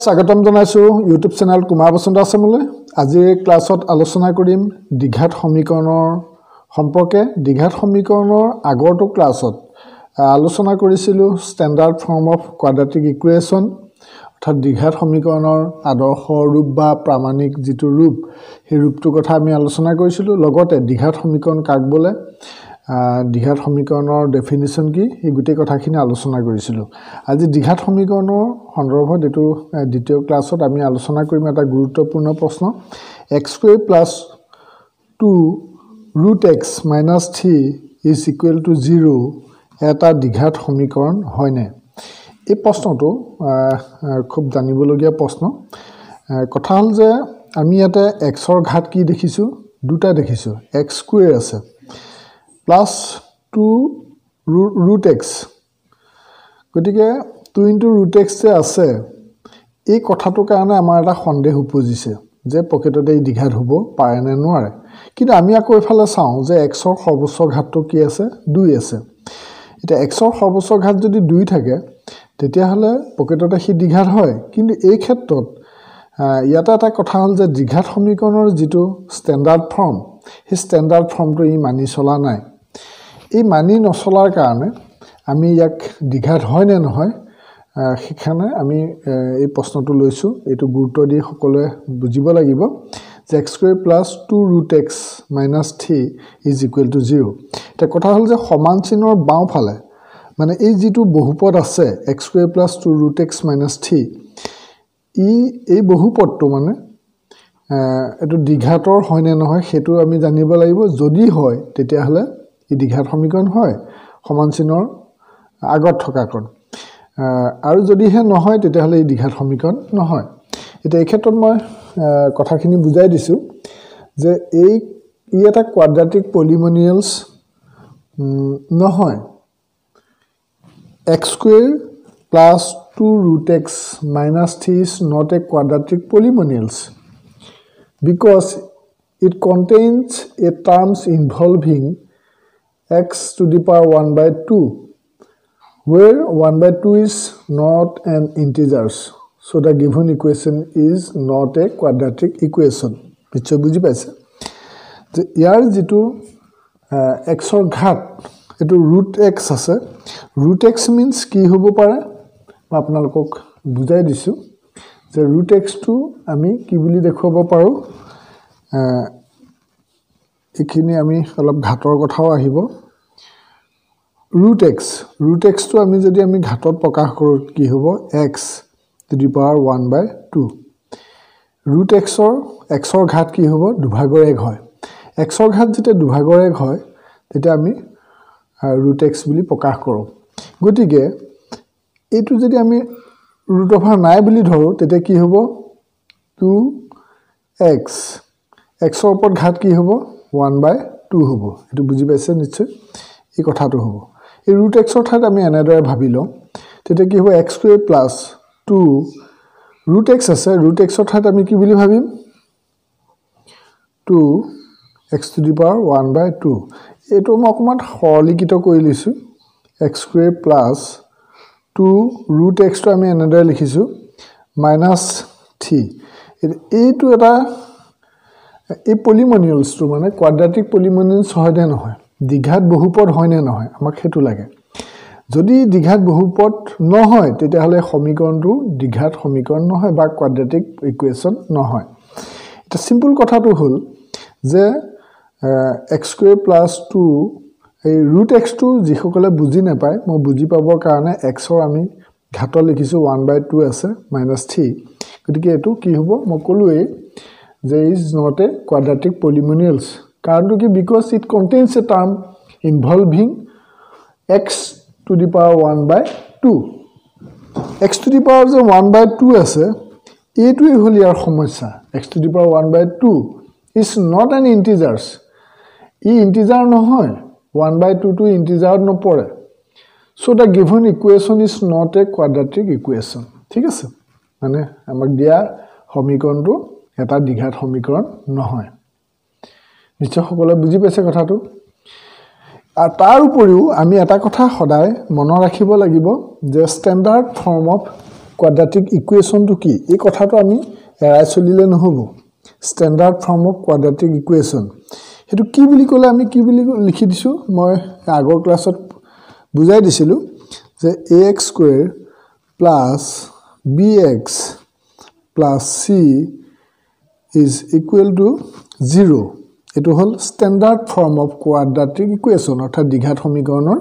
Sagatam Donasu, YouTube channel Kumabasunda Samule, Azir Classot Alosona Kurim, Dighat Homikonor, Hompoke, Dighat Homikonor, Agoto Classot, Alosona Kurisilu, standard form of quadratic equation, Dighat Homikonor, Adoho Ruba, Pramanik, Zitu Rub, Hirup to Gotami Alosona Kurisilu, Logote, Dighat Homikon Kagbole. Dighat Homikonor definition ki egute kotha khini alochona korisilu aji dighat homikonor handrobo detu ditiyo class ot ami alochona korim eta guruttopurno proshno x² plus 2 root x minus 3 is equal to 0 eta dighat homikoron hoyne ei proshno to khub janibologia proshno kotha hol je ami eta x or ghat ki dekhisu duta dekhisu x² ase plus 2 root x গটিকে 2 into root x তে আছে এই কথাটো কারণে আমাৰ এটা সন্দেহ উপজিছে যে পকেটতে দিঘাত হ'ব পাৰে নে নোৱাৰে কিন্তু আমি আকৌ এফালে চাওঁ যে x ৰ সৰ্বোচ্চ ঘাতটো কি আছে 2 আছে এটা x ৰ সৰ্বোচ্চ ঘাত যদি 2 থাকে তেতিয়া হলে পকেটতে হি দিঘাত হয় কিন্তু এই ক্ষেত্ৰত ইয়াতে এটা কথা হ'ল যে দিঘাত সমীকৰণৰ যেটো ষ্টেণ্ডাৰ্ড ফৰ্ম হি ষ্টেণ্ডাৰ্ড ফৰ্মটো ই মানি চলা নাই এই মানি নছলার কারণে আমি ইয়াক দিঘাত হয় না নহয় সেখানে আমি এই প্রশ্নটো লৈছো এটো গুৰুত্ব দি সকলে বুজিব লাগিব যে x² + 2 √x - 3 = 0 এটা কথা হল যে সমান চিহ্নৰ বাম ফালে মানে এই যেটো বহুপদ আছে x² + 2 √x - 3 ই এই বহুপদটো মানে এটো দিঘাতৰ হয় না নহয় সেটো আমি জানিব লাগিব যদি হয় তেতিয়া হলে দিঘাত সমীকৰণ হয় সমান চিনৰ আগত থকা কোণ আৰু যদি হে নহয় তেতিয়া হলে দিঘাত সমীকৰণ নহয় এটা এই ক্ষেত্ৰত মই কথাখিনি বুজাই দিছো যে এই এটা কোয়াড্ৰেটিক পলিনোমিয়েলস নহয় x² + 2√x - 3 is not a quadratic polynomials because it contains a terms involving x to the power 1 by 2 where 1 by 2 is not an integer so the given equation is not a quadratic equation which বুঝি পাইছে যে ইয়াৰ যেটো x ৰ ঘাত এটো √x আছে √x means কি হ'ব পাৰে মই আপোনালোকক বুজাই দিছো যে √x টু আমি কি বুলি দেখুৱাব পাৰো এখিনি আমি অলপ ঘাতৰ কথাও আহিব root x to আমি যদি আমি ঘাতত প্ৰকাশ কৰো কি হ'ব x to the power 1 by 2 root x ৰ ঘাত কি হ'ব দুভাগৰ এক হয় x ৰ ঘাত যেতিয়া দুভাগৰ এক হয় তেতিয়া আমি root x বুলি প্ৰকাশ কৰো গতিকে এটো যদি আমি √ নাই বুলি ধৰো তেতিয়া কি হ'ব 2x ৰ ওপৰত ঘাত কি হ'ব 1 by 2 hobo. Etu bujhi paise niche ei kotha to hobo ei root x or thad ami another bhabilo tete ki hobo x² plus 2 root x ase root x or thad ami ki buli bhabim 2x to the power 1 by 2 etu ma okuman holikito koi lisu x² plus 2 root x to ami another likhisu minus 3 etu eta এই পলিনোমিয়েলস two মানে quadratic পলিনোমিয়েলস হয় না নহয় দিঘাত বহুপদ হয় না নহয় আমাক হেতু লাগে যদি দিঘাত বহুপদ নহয় তেতিয়া হলে সমীকৰণটো দিঘাত সমীকৰণ নহয় বা কোয়াড্ৰেটিক ইকুৱেচন নহয় এটা সিম্পল কথাটো হল যে x² + 2 এই √x টু যিসকলে বুজি না পায় মই বুজি পাবৰ কাৰণে x ৰ আমি ঘাত লিখিছো 1/2 আছে -3 গতিকে এটো কি হ'ব মই কলোৱে There is not a quadratic polynomials. Because it contains a term involving x to the power 1 by 2. X to the power 1 by 2 as a x to the power 1 by 2 is not an integer. E integer no hoy. 1 by 2 to integer no pore. So the given equation is not a quadratic equation. ठीक है sir? माने हमारे दिया समीकरण रो এটা দিঘাত সমীকৰণ নহয় নিশ্চয় সকলে বুজি পাইছে কথাটো আৰু তাৰ উপৰিও আমি এটা কথা সদায় মন ৰাখিব লাগিব যে standard form of quadratic equation to ki ei kotha to ami erai solile nohobo standard form of quadratic equation hetu ki bili kole ami ki bili likhi disu moi agor class ot bujai disilu je ax square plus bx plus c is equal to 0 etu hol standard form of quadratic equation orthat dighat সমীকৰণৰ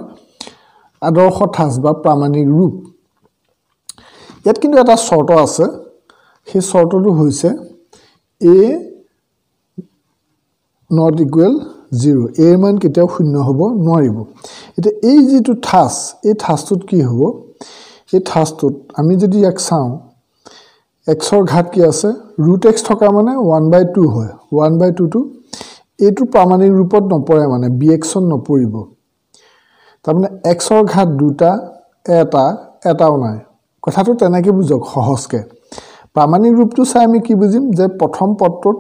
আদর্শ ঠাস বা প্রামাণিক রূপ ইয়াত কিন্তু এটা শর্ত আছে সেই শর্তটো হৈছে a not equal 0 a মান কেতিয়াও শূন্য হ'ব নোৱাৰিব এটা এই যেটো ঠাস এই ঠাসটোত কি হ'ব এই ঠাসটোত আমি যদি এক চাওঁ x ৰ ঘাত কি আছে √x থকা মানে 1/2 হয় 1/2 টু এটো প্রামাণিক ৰূপত নপৰে মানে bx নপৰিব তাৰমানে x ৰ ঘাত দুটা এটা এটাও নাই কথাটো তেনেকে বুঝক সহজকে প্ৰামাণিক ৰূপটো চাই আমি কি বুজিম যে প্ৰথম পদটোত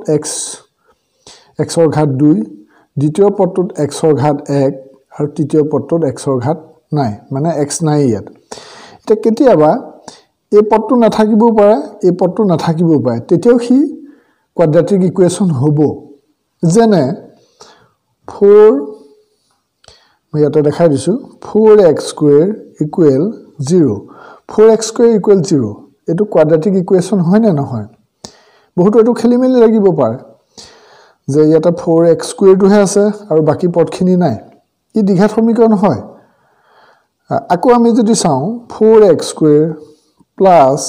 x ৰ ঘাত 2 দ্বিতীয় পদটোত x ৰ ঘাত 1 আৰু তৃতীয় পদটোত x ৰ ঘাত নাই মানে x নাই ইয়াত এটা কেতিয়াবা এই পদটো নাথাকিব পাৰে এই পদটো নাথাকিব পাৰে তেতিয়াও কি কোয়াড্রেটিক ইকুয়েশন হ'ব যেনে 4 মই এটা দেখাই দিছো 4x² equal 0 4x² equal 0 এটো কোয়াড্রেটিক ইকুয়েশন হয় না নহয় বহুত এটো খেলিমেলি লাগিব পারে যে এটা 4x² টো হে আছে আৰু বাকি পদখিনি নাই ই দ্বিঘাত সমীকৰণ হয় আকো আমি যদি চাওঁ 4x² plus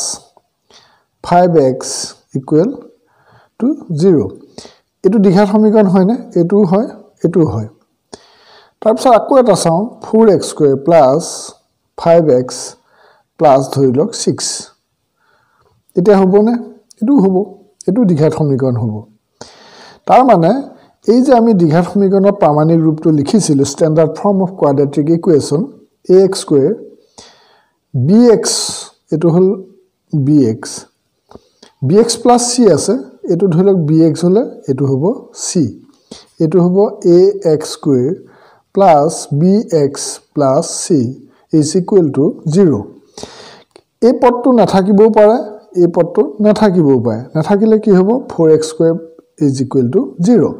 5x equal to 0 এটো দ্বিঘাত সমীকৰণ হয় না এটো হয় তাৰপৰ আকো এটা চাও 4x² plus 5x plus ধৰিলক 6 এটা হ'ব না এটো দ্বিঘাত সমীকৰণ হ'ব তাৰ মানে এই যে আমি দ্বিঘাত সমীকৰণৰ প্ৰামাণিক ৰূপটো লিখিছিলো standard form of quadratic equation ax² bx এটো হল bx plus c আছে এটো ধৰিলক bx হলে এটো হ'ব c এটো হ'ব ax² plus bx plus c is equal to 0 এই পদটো নাথাকিবও পারে এই পদটো নাথাকিবও পারে নাথাকিলে কি হ'ব 4x² is equal to 0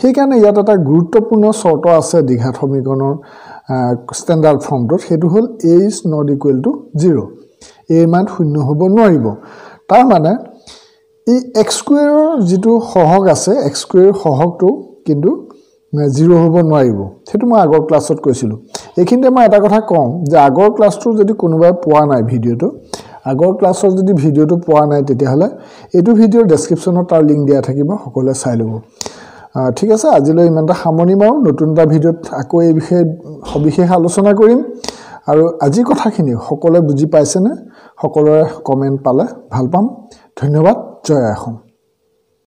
সেই কারণে ইয়াত এটা গুৰুত্বপূৰ্ণ শৰ্ত আছে দ্বিঘাত সমীকৰণৰ স্ট্যান্ডাৰ্ড ফৰ্মটোত হেতু হল a is not equal to 0 a মান শূন্য হ'ব নোৱাৰিব তাৰ মানে এই x² ৰ যেটো সহগ আছে x² ৰ সহগটো কিন্তু 0 হ'ব নোৱাৰিব সেটো মই আগৰ ক্লাছত কৈছিল এইখিনতে মই এটা কথা কম যে আগৰ ক্লাছটো যদি কোনোবাই পোৱা নাই ভিডিওটো আগৰ ক্লাছৰ যদি ভিডিওটো পোৱা নাই তেতিয়া হলে এটো ভিডিও ডেসক্ৰিপচনত তাৰ লিংক দিয়া থাকিব সকলে চাই লব ঠিক আছে আজিলৈ ইমানটা সামৰণি মাৰো নতুনটা ভিডিওত আকৌ এই বিষয়ে সবিশেষ আলোচনা কৰিম আৰু আজি কথাখিনি সকলে বুজি পাইছেনে সকলৰ কমেন্ট পালে ভাল পাম ধন্যবাদ জয় আহোম